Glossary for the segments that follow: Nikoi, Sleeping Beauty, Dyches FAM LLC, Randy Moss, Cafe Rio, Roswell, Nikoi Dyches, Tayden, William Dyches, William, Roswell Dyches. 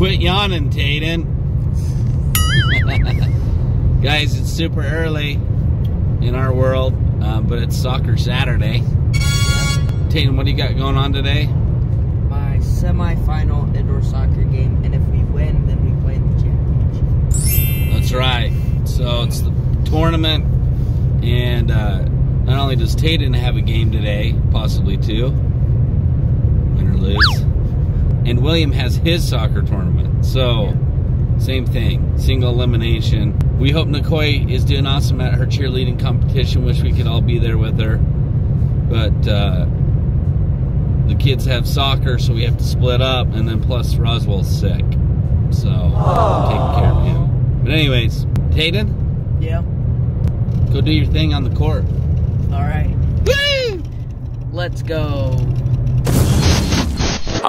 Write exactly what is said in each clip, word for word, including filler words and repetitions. Quit yawning, Tayden. Guys, it's super early in our world, uh, but it's Soccer Saturday. Tayden, what do you got going on today? My semi-final indoor soccer game, and if we win, then we play the championship. That's right. So it's the tournament, and uh, not only does Tayden have a game today, possibly two, win or lose, and William has his soccer tournament. So, same thing, single elimination. We hope Nikoi is doing awesome at her cheerleading competition. Wish we could all be there with her. But uh, the kids have soccer, so we have to split up. And then plus Roswell's sick. So, I'm taking care of him. But anyways, Tayden? Yeah? Go do your thing on the court. All right. Woo! Let's go. I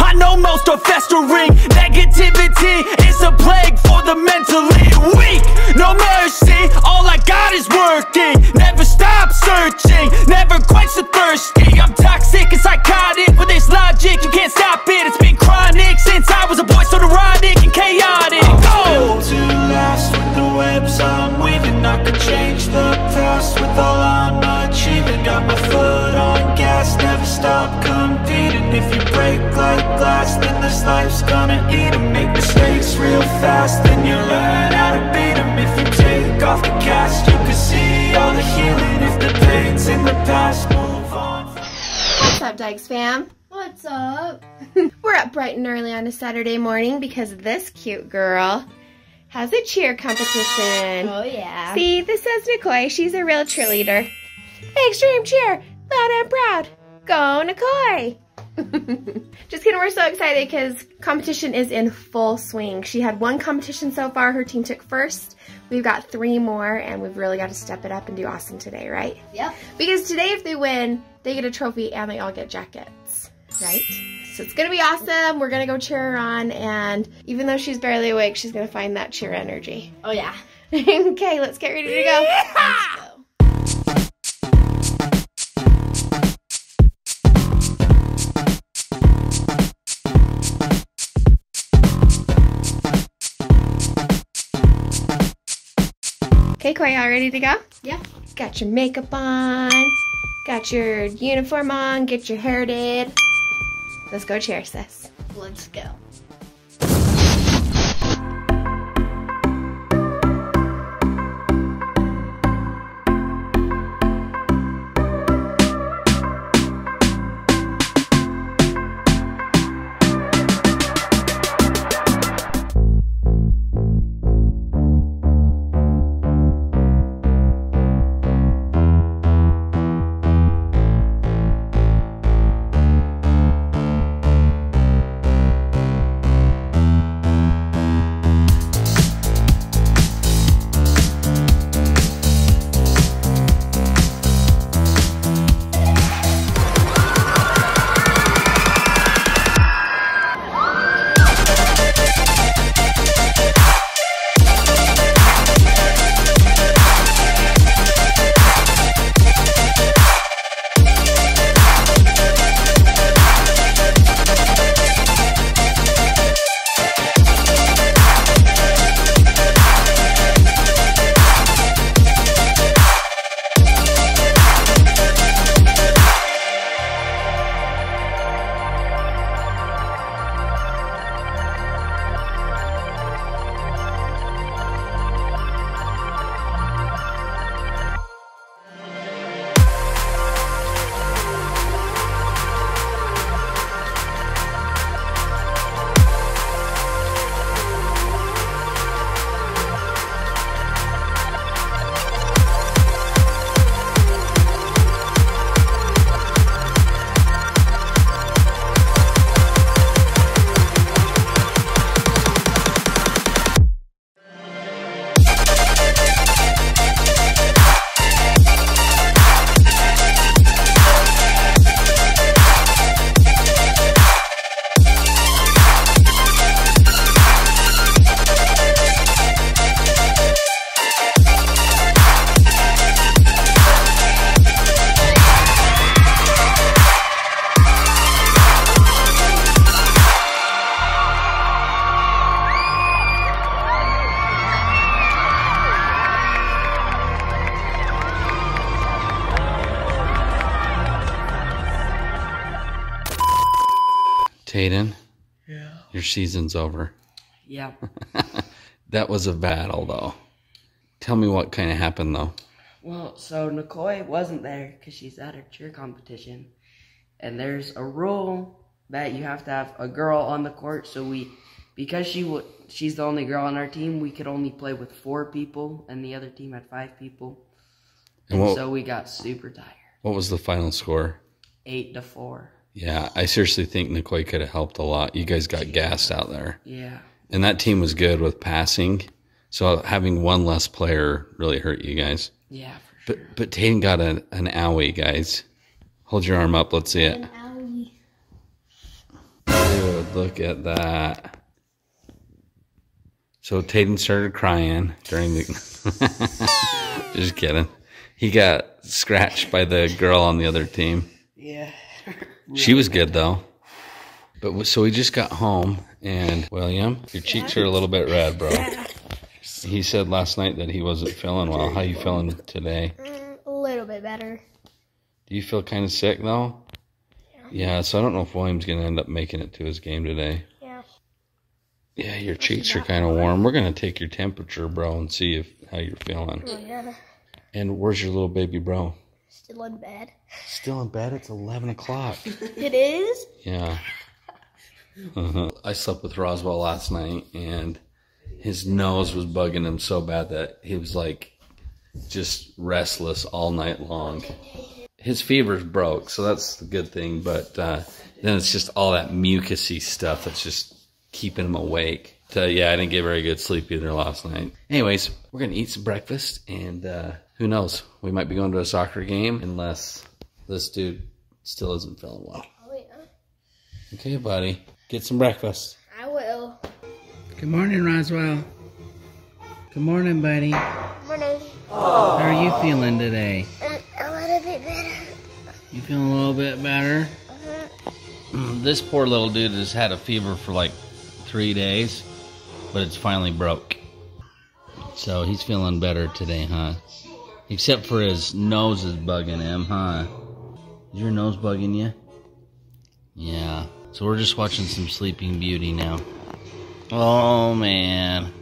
I know most are festering. Negativity is a plague for the mentally weak. No mercy, all all I got is working. Never stop searching, never quench the thirsty. I'm toxic and psychotic with this logic. You can't stop it, it's been chronic since I was a boy, so neurotic and chaotic. Oh, I'm too lost with the webs I'm weaving. I could change the past with all I'm achieving. Got my foot on gas, never stop competing. If you break like glass, then this life's gonna eat 'em. Make mistakes real fast, then you learn how to beat 'em. If you take off the cast, you can see all the healing. If the pain's in the past, move on. What's up, Dyches fam? What's up? We're up bright and early on a Saturday morning because this cute girl has a cheer competition. Oh yeah. See, this says Nikoi. She's a real cheerleader. Extreme cheer, loud and proud. Go Nikoi! Just kidding, we're so excited because competition is in full swing. She had one competition so far, her team took first. We've got three more, and we've really got to step it up and do awesome today, right? Yep. Because today if they win, they get a trophy and they all get jackets, right? So it's going to be awesome. We're going to go cheer her on, and even though she's barely awake, she's going to find that cheer energy. Oh yeah. Okay, let's get ready to go. Let's go. Okay, Koi, y'all ready to go? Yeah. Got your makeup on, got your uniform on, get your hair did. Let's go cheer, sis. Let's go. Tayden, yeah. Your season's over. Yeah. That was a battle, though. Tell me what kind of happened, though. Well, so Nikoi wasn't there because she's at her cheer competition. And there's a rule that you have to have a girl on the court. So we, because she w she's the only girl on our team, we could only play with four people. And the other team had five people. And, and what, so we got super tired. What was the final score? Eight to four. Yeah, I seriously think Nikoi could have helped a lot. You guys got gassed out there. Yeah. And that team was good with passing. So having one less player really hurt you guys. Yeah, for sure. But, but Tayden got an, an owie, guys. Hold your arm up. Let's see it. An owie. Dude, look at that. So Tayden started crying during the... Just kidding. He got scratched by the girl on the other team. Yeah. She was good, though. But so we just got home, and William, your cheeks are a little bit red, bro. He said last night that he wasn't feeling well. How you feeling today? A little bit better. Do you feel kind of sick, though? Yeah. Yeah, so I don't know if William's going to end up making it to his game today. Yeah. Yeah, your cheeks are kind of warm. We're going to take your temperature, bro, and see if how you're feeling. Oh, yeah. And where's your little baby bro? Still in bed. Still in bed? It's eleven o'clock. It is? Yeah. Uh-huh. I slept with Roswell last night, and his nose was bugging him so bad that he was, like, just restless all night long. His fever's broke, so that's the good thing, but uh, then it's just all that mucusy stuff that's just keeping him awake. So, yeah, I didn't get very good sleep either last night. Anyways, we're going to eat some breakfast, and... Uh, who knows? We might be going to a soccer game unless this dude still isn't feeling well. Oh, yeah. Okay, buddy. Get some breakfast. I will. Good morning, Roswell. Good morning, buddy. Good morning. Aww. How are you feeling today? Um, a little bit better. You feeling a little bit better? Uh-huh. This poor little dude has had a fever for like three days, but it's finally broke. So he's feeling better today, huh? Except for his nose is bugging him, huh? Is your nose bugging you? Yeah. So we're just watching some Sleeping Beauty now. Oh, man.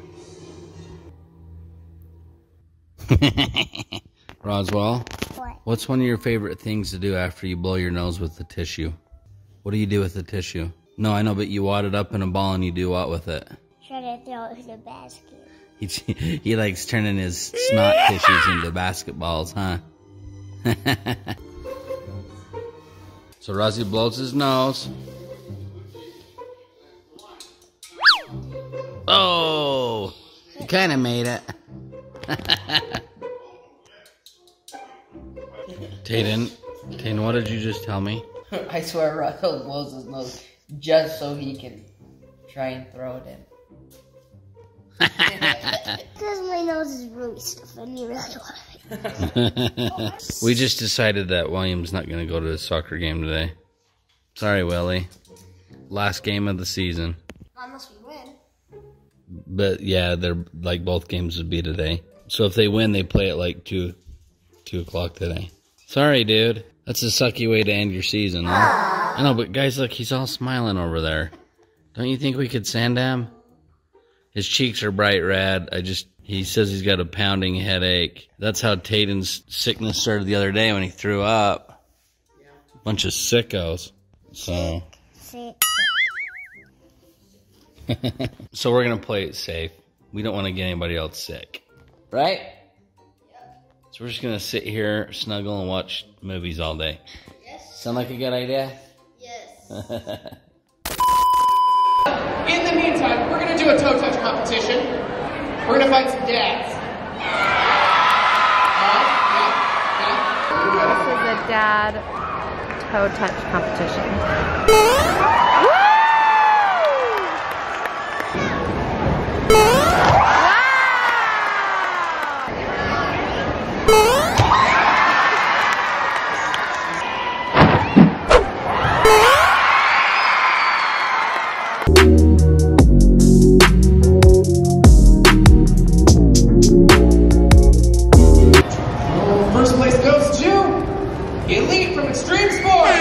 Roswell? What? What's one of your favorite things to do after you blow your nose with the tissue? What do you do with the tissue? No, I know, but you wad it up in a ball and you do what with it? Try to throw it in a basket. He, he likes turning his snot tissues into basketballs, huh? So Rosy blows his nose. Oh! He kind of made it. Tayden, Tayden, what did you just tell me? I swear Rosy blows his nose just so he can try and throw it in. Because my nose is really stuffy and you really want it. We just decided that William's not going to go to the soccer game today. Sorry, Willie. Last game of the season. Unless we win. But yeah, they're like both games would be today. So if they win, they play at like two, two o'clock today. Sorry, dude. That's a sucky way to end your season. Huh? I know, but guys, look, he's all smiling over there. Don't you think we could sand him? His cheeks are bright red. I just, he says he's got a pounding headache. That's how Tayden's sickness started the other day when he threw up. Yeah. Bunch of sickos. So. Sick. Sick. So we're going to play it safe. We don't want to get anybody else sick. Right? Yeah. So we're just going to sit here, snuggle, and watch movies all day. Yes. Sound like a good idea? Yes. In the meantime, we're going to do a toe touch competition. We're going to find some dads. This is a dad toe touch competition. Woo! Wow! Elite from Extreme Sports!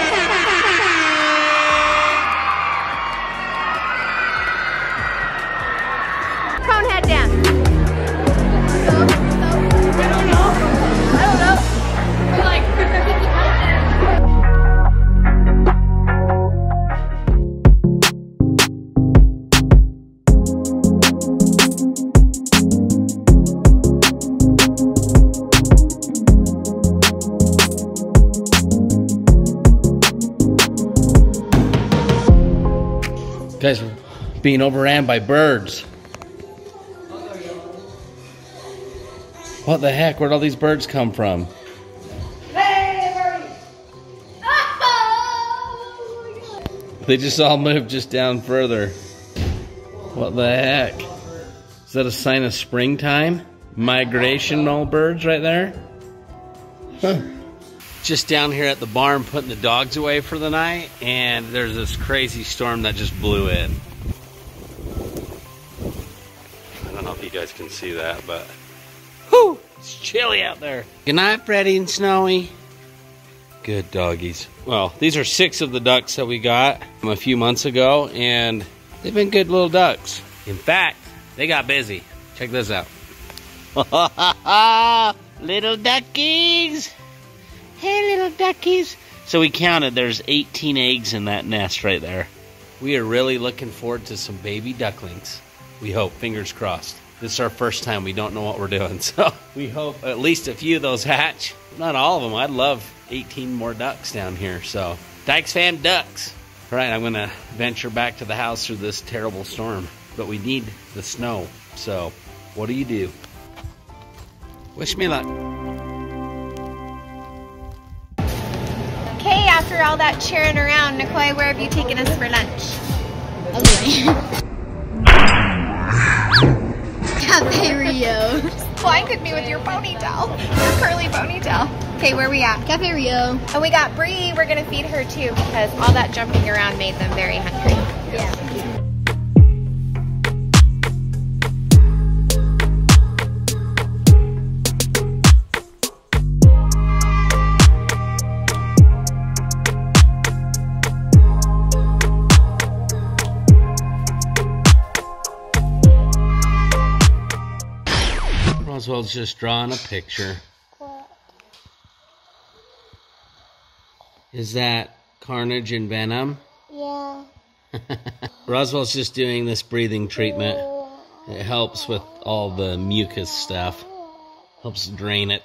guys are being overran by birds. What the heck? Where'd all these birds come from? They just all moved just down further. What the heck? Is that a sign of springtime? Migrational birds right there? Huh. Just down here at the barn putting the dogs away for the night, and there's this crazy storm that just blew in. I don't know if you guys can see that, but whew, it's chilly out there. Good night, Freddie and Snowy. Good doggies. Well, these are six of the ducks that we got from a few months ago, and they've been good little ducks. In fact, they got busy. Check this out. Little duckies. Hey, little duckies. So we counted. There's eighteen eggs in that nest right there. We are really looking forward to some baby ducklings. We hope. Fingers crossed. This is our first time. We don't know what we're doing. So we hope at least a few of those hatch. Not all of them. I'd love eighteen more ducks down here. So Dyches Fam ducks. All right, I'm going to venture back to the house through this terrible storm. But we need the snow. So what do you do? Wish me luck. Okay, after all that cheering around, Nikoi, where have you taken us for lunch? Okay. Cafe Rio. Blinded me with your ponytail. Your curly ponytail. Okay, where are we at? Cafe Rio. And we got Bree. We're going to feed her too because all that jumping around made them very hungry. Yeah. Roswell's just drawing a picture. Is that carnage and venom? Yeah. Roswell's just doing this breathing treatment. It helps with all the mucus stuff. Helps drain it.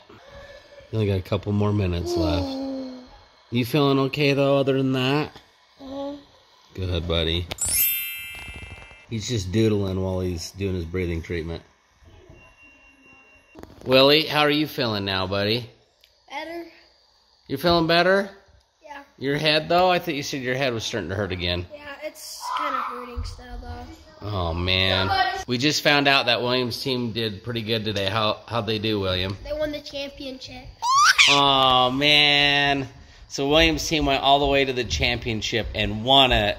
You only got a couple more minutes left. You feeling okay though other than that? Yeah. Good, buddy. He's just doodling while he's doing his breathing treatment. Willie, how are you feeling now, buddy? Better. You feeling better? Yeah. Your head, though? I thought you said your head was starting to hurt again. Yeah, it's kind of hurting still, though. Oh, man. Somebody's... We just found out that William's team did pretty good today. How, how'd they do, William? They won the championship. Oh, man. So William's team went all the way to the championship and won it.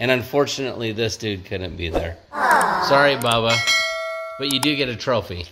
And unfortunately, this dude couldn't be there. Sorry, Bubba. But you do get a trophy.